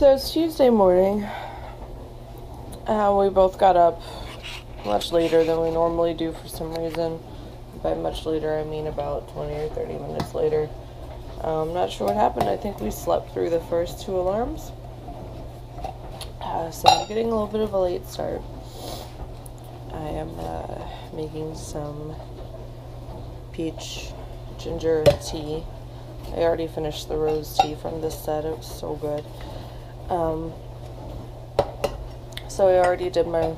So it's Tuesday morning. We both got up much later than we normally do for some reason. By much later, I mean about 20 or 30 minutes later. I'm not sure what happened. I think we slept through the first two alarms. So I'm getting a little bit of a late start. I am making some peach ginger tea. I already finished the rose tea from this set. It was so good. So I already did my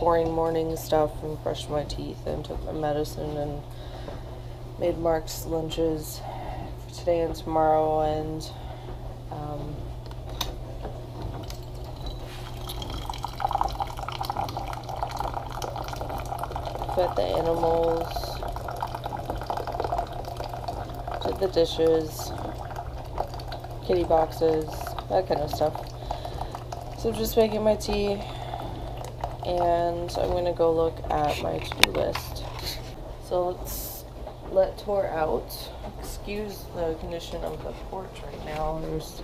boring morning stuff and brushed my teeth and took my medicine and made Mark's lunches for today and tomorrow, and fed the animals, did the dishes, kitty boxes, that kind of stuff. So just making my tea, and I'm going to go look at my to-do list. So let's let Tor out. Excuse the condition of the porch right now. There's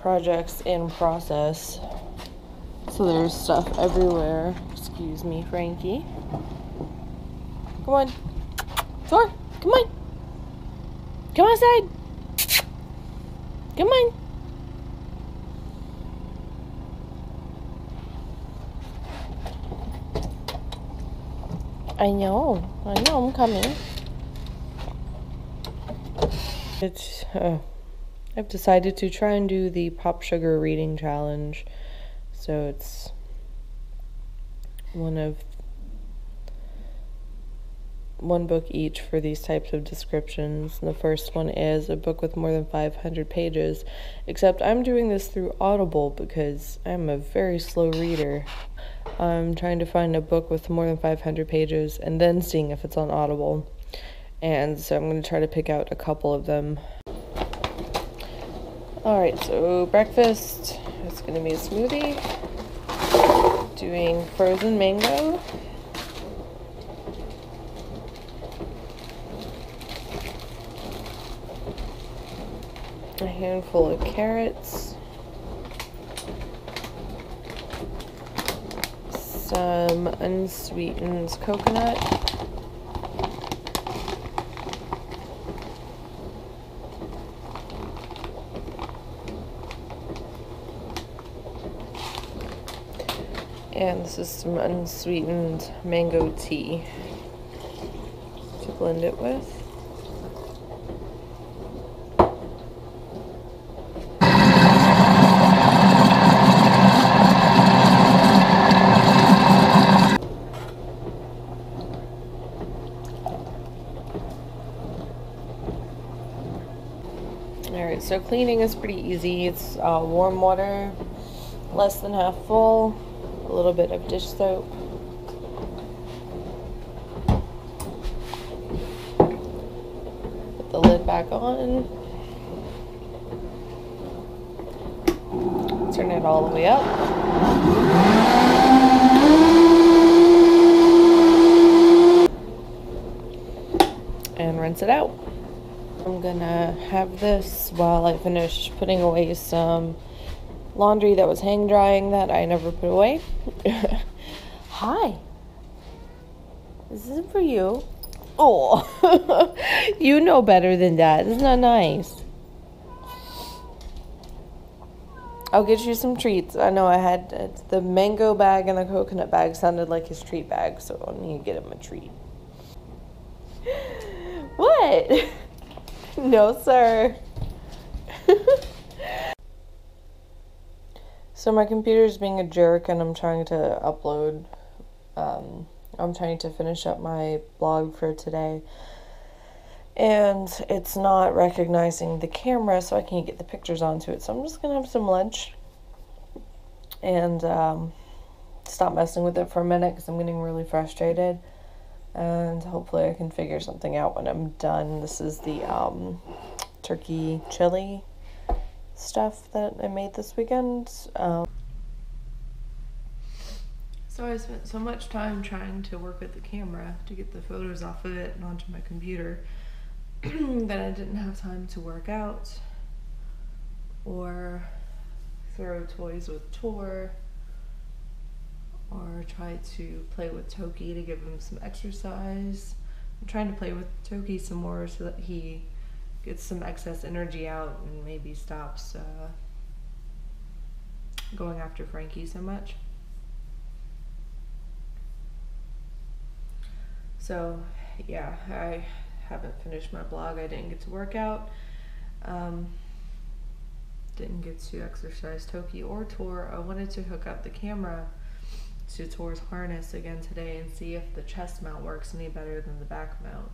projects in process. So there's stuff everywhere. Excuse me, Frankie. Come on. Tor, come on. Come outside. Come on. I know, I'm coming. I've decided to try and do the PopSugar reading challenge. So it's one book each for these types of descriptions. And the first one is a book with more than 500 pages, except I'm doing this through Audible because I'm a very slow reader. I'm trying to find a book with more than 500 pages and then seeing if it's on Audible. And so I'm going to try to pick out a couple of them. Alright, so breakfast. It's going to be a smoothie. Doing frozen mango. A handful of carrots. Some unsweetened coconut. And this is some unsweetened mango tea to blend it with. So cleaning is pretty easy. It's warm water, less than half full, a little bit of dish soap, put the lid back on, turn it all the way up. And rinse it out. I'm gonna have this while I finish putting away some laundry that was hang drying that I never put away. Hi. This isn't for you. Oh, you know better than that. It's not nice. I'll get you some treats. I know I had the mango bag and the coconut bag sounded like his treat bag, so I need to get him a treat. What? No, sir. So my computer's being a jerk and I'm trying to upload. I'm trying to finish up my blog for today. And it's not recognizing the camera, so I can't get the pictures onto it. So I'm just going to have some lunch. And stop messing with it for a minute because I'm getting really frustrated. And hopefully I can figure something out when I'm done. This is the turkey chili stuff that I made this weekend. So I spent so much time trying to work with the camera to get the photos off of it and onto my computer that I didn't have time to work out or throw toys with Tor, or try to play with Toki to give him some exercise. I'm trying to play with Toki some more so that he gets some excess energy out and maybe stops going after Frankie so much. So yeah, I haven't finished my blog. I didn't get to work out. Didn't get to exercise Toki or Tor. I wanted to hook up the camera to Tor's harness again today and see if the chest mount works any better than the back mount.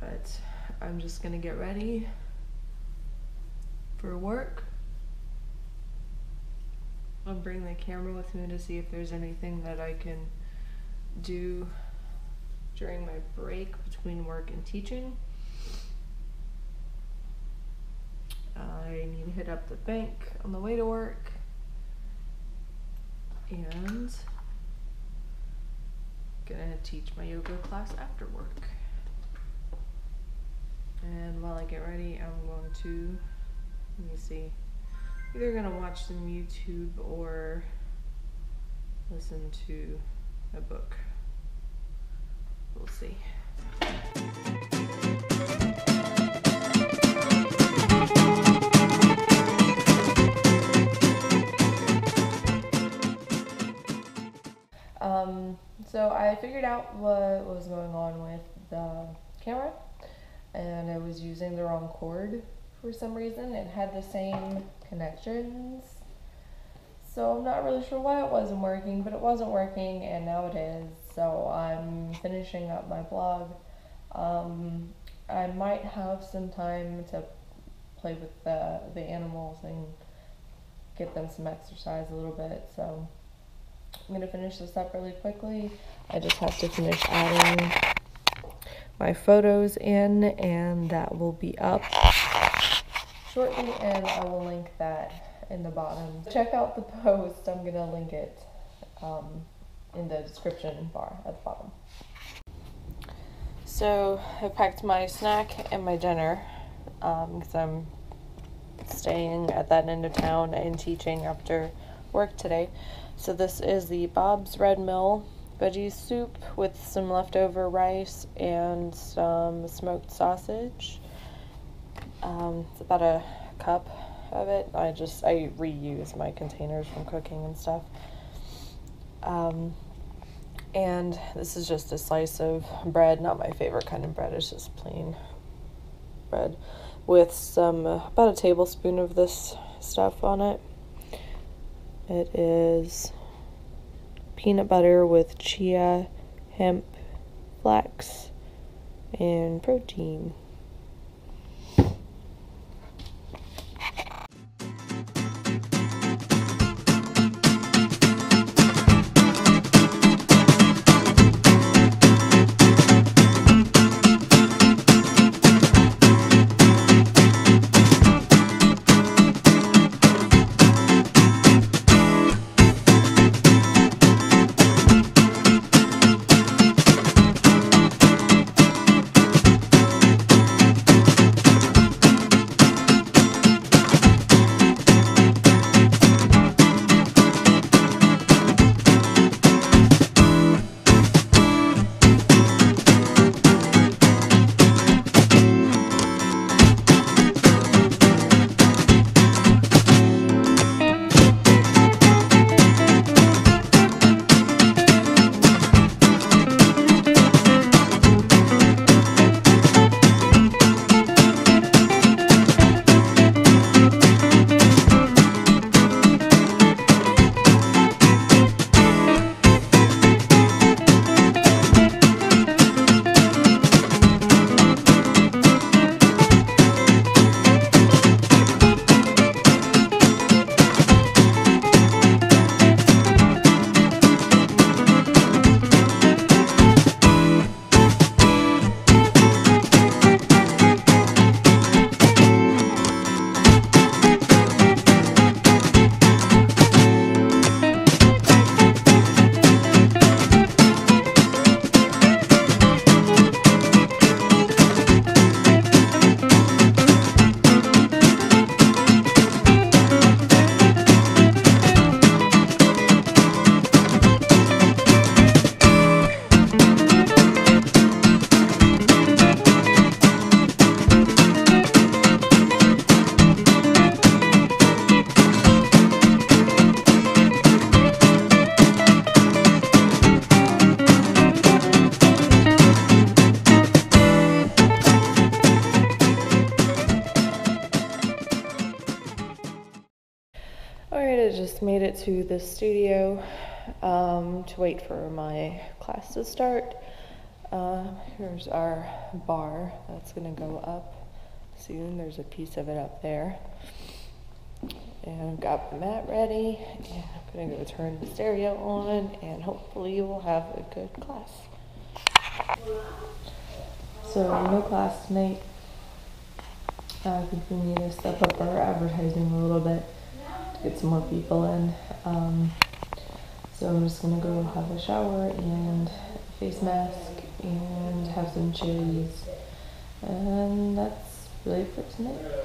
But I'm just gonna get ready for work. I'll bring the camera with me to see if there's anything that I can do during my break between work and teaching. I need to hit up the bank on the way to work, and I'm gonna teach my yoga class after work. And while I get ready, I'm going to, let me see, either gonna watch some YouTube or listen to a book. We'll see. So I figured out what was going on with the camera, and I was using the wrong cord for some reason. It had the same connections, so I'm not really sure why it wasn't working, but it wasn't working, and now it is. So I'm finishing up my blog. I might have some time to play with the animals and get them some exercise a little bit, so I'm going to finish this up really quickly. I just have to finish adding my photos in, and that will be up shortly, and I will link that in the bottom. Check out the post. I'm going to link it in the description bar at the bottom. So I packed my snack and my dinner because I'm staying at that end of town and teaching after work today. So this is the Bob's Red Mill veggie soup with some leftover rice and some smoked sausage. It's about a cup of it. I reuse my containers from cooking and stuff. And this is just a slice of bread, not my favorite kind of bread, it's just plain bread, with some, about a tablespoon of this stuff on it. It is peanut butter with chia, hemp, flax, and protein. Alright, I just made it to the studio to wait for my class to start. Here's our bar that's going to go up soon. There's a piece of it up there. And I've got the mat ready, and I'm going to go turn the stereo on, and hopefully we'll have a good class. So, no class tonight. I think we need to step up our advertising a little bit. Get some more people in. So I'm just gonna go have a shower and a face mask and have some cherries, and that's really it for tonight.